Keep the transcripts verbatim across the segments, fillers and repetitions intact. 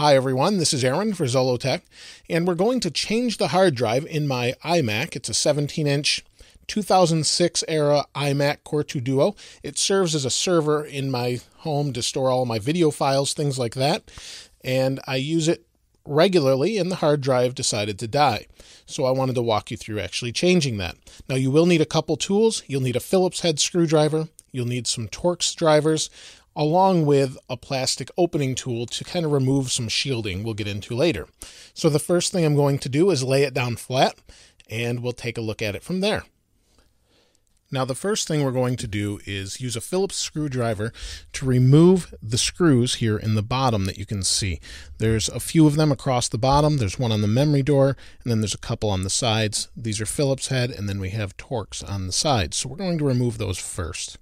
Hi everyone, this is Aaron for Zollotech, and we're going to change the hard drive in my iMac. It's a seventeen inch two thousand six era iMac Core two Duo. It serves as a server in my home to store all my video files, things like that, and I use it regularly, and the hard drive decided to die. So I wanted to walk you through actually changing that. Now you will need a couple tools. You'll need a Phillips head screwdriver, you'll need some Torx drivers, along with a plastic opening tool to kind of remove some shielding we'll get into later. So the first thing I'm going to do is lay it down flat, and we'll take a look at it from there. Now the first thing we're going to do is use a Phillips screwdriver to remove the screws here in the bottom that you can see. There's a few of them across the bottom. There's one on the memory door, and then there's a couple on the sides. These are Phillips head, and then we have Torx on the sides. So we're going to remove those first.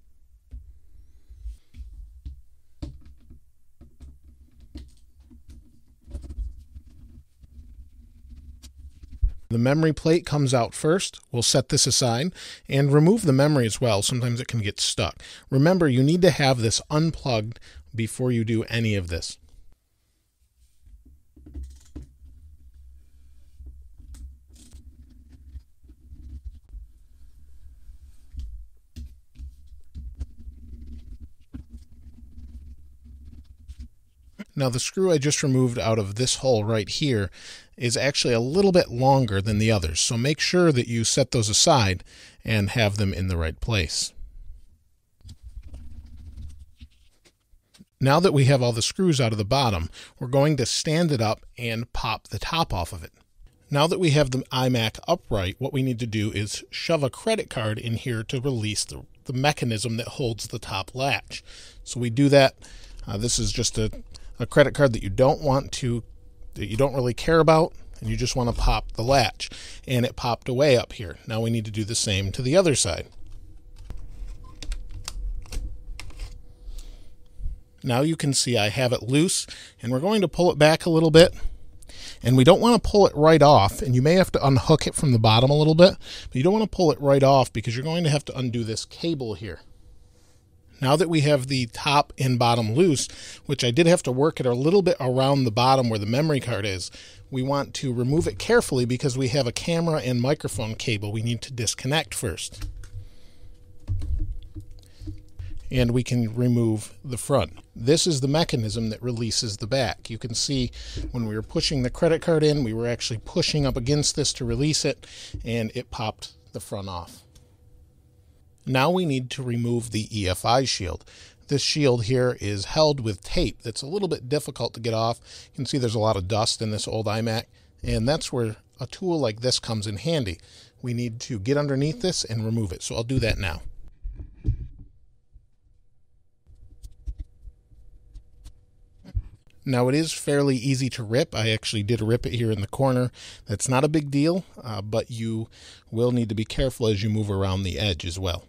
The memory plate comes out first. We'll set this aside and remove the memory as well. Sometimes it can get stuck. Remember, you need to have this unplugged before you do any of this. Now the screw I just removed out of this hole right here is actually a little bit longer than the others, so make sure that you set those aside and have them in the right place. Now that we have all the screws out of the bottom, we're going to stand it up and pop the top off of it. Now that we have the iMac upright, what we need to do is shove a credit card in here to release the, the mechanism that holds the top latch. So we do that. Uh, this is just a A credit card that you don't want to, that you don't really care about, and you just want to pop the latch. And it popped away up here. Now we need to do the same to the other side. Now you can see I have it loose, and we're going to pull it back a little bit. And we don't want to pull it right off, and you may have to unhook it from the bottom a little bit, but you don't want to pull it right off because you're going to have to undo this cable here. Now that we have the top and bottom loose, which I did have to work it a little bit around the bottom where the memory card is, we want to remove it carefully because we have a camera and microphone cable we need to disconnect first. And we can remove the front. This is the mechanism that releases the back. You can see when we were pushing the credit card in, we were actually pushing up against this to release it, and it popped the front off. Now we need to remove the E F I shield. This shield here is held with tape that's a little bit difficult to get off. You can see there's a lot of dust in this old iMac, and that's where a tool like this comes in handy. We need to get underneath this and remove it, so I'll do that now. Now it is fairly easy to rip. I actually did rip it here in the corner. That's not a big deal, uh, but you will need to be careful as you move around the edge as well.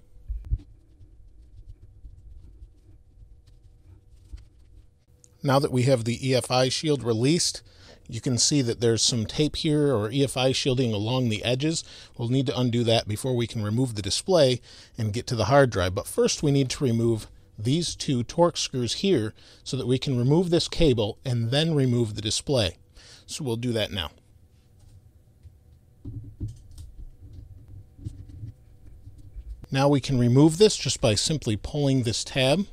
Now that we have the E F I shield released, you can see that there's some tape here or E F I shielding along the edges. We'll need to undo that before we can remove the display and get to the hard drive. But first we need to remove these two Torx screws here so that we can remove this cable and then remove the display. So we'll do that now. Now we can remove this just by simply pulling this tab.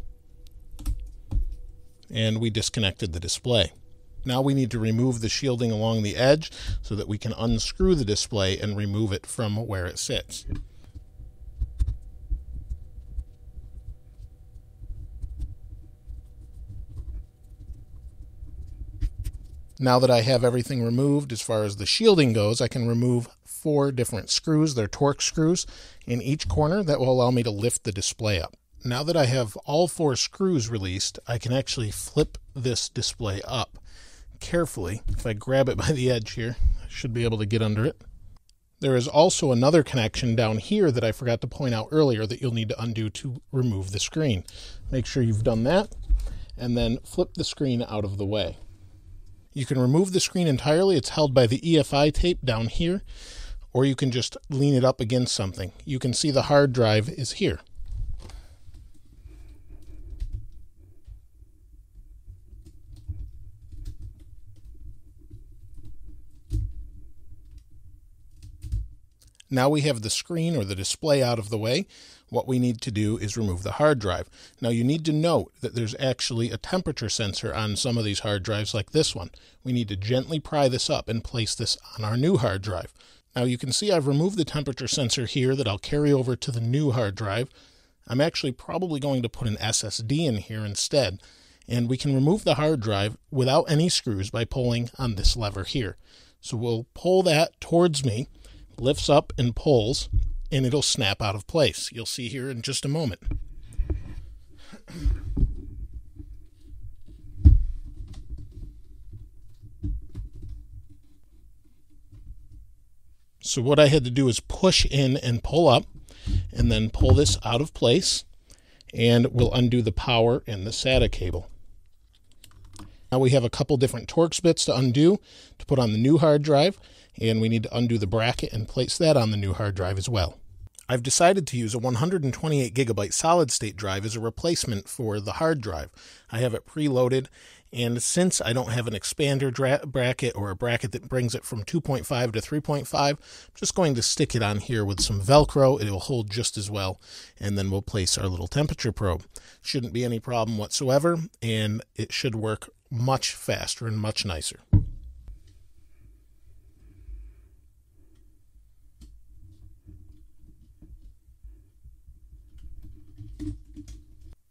And we disconnected the display. Now we need to remove the shielding along the edge so that we can unscrew the display and remove it from where it sits. Now that I have everything removed as far as the shielding goes, I can remove four different screws. They're Torx screws in each corner that will allow me to lift the display up. Now that I have all four screws released, I can actually flip this display up carefully. If I grab it by the edge here, I should be able to get under it. There is also another connection down here that I forgot to point out earlier that you'll need to undo to remove the screen. Make sure you've done that, and then flip the screen out of the way. You can remove the screen entirely. It's held by the E F I tape down here, or you can just lean it up against something. You can see the hard drive is here. Now we have the screen or the display out of the way. What we need to do is remove the hard drive. Now you need to note that there's actually a temperature sensor on some of these hard drives like this one. We need to gently pry this up and place this on our new hard drive. Now you can see I've removed the temperature sensor here that I'll carry over to the new hard drive. I'm actually probably going to put an S S D in here instead. And we can remove the hard drive without any screws by pulling on this lever here. So we'll pull that towards me, lifts up and pulls, and it'll snap out of place. You'll see here in just a moment. So what I had to do is push in and pull up, and then pull this out of place, and we'll undo the power and the SATA cable. Now we have a couple different Torx bits to undo to put on the new hard drive, and we need to undo the bracket and place that on the new hard drive as well. I've decided to use a one hundred twenty-eight gigabyte solid-state drive as a replacement for the hard drive. I have it preloaded, and since I don't have an expander bracket or a bracket that brings it from two point five to three point five, I'm just going to stick it on here with some Velcro. It will hold just as well, and then we'll place our little temperature probe. Shouldn't be any problem whatsoever, and it should work much faster and much nicer.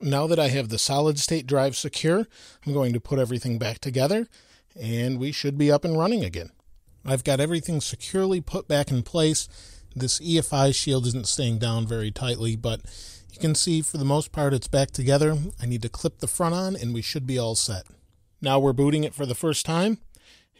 Now that I have the solid state drive secure, I'm going to put everything back together and we should be up and running again. I've got everything securely put back in place. This E F I shield isn't staying down very tightly, but you can see for the most part it's back together. I need to clip the front on and we should be all set. Now we're booting it for the first time.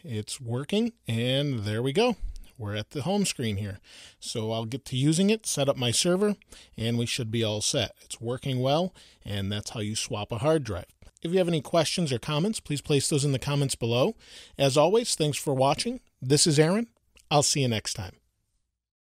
It's working and there we go. We're at the home screen here. So I'll get to using it, set up my server, and we should be all set. It's working well, and that's how you swap a hard drive. If you have any questions or comments, please place those in the comments below. As always, thanks for watching. This is Aaron. I'll see you next time.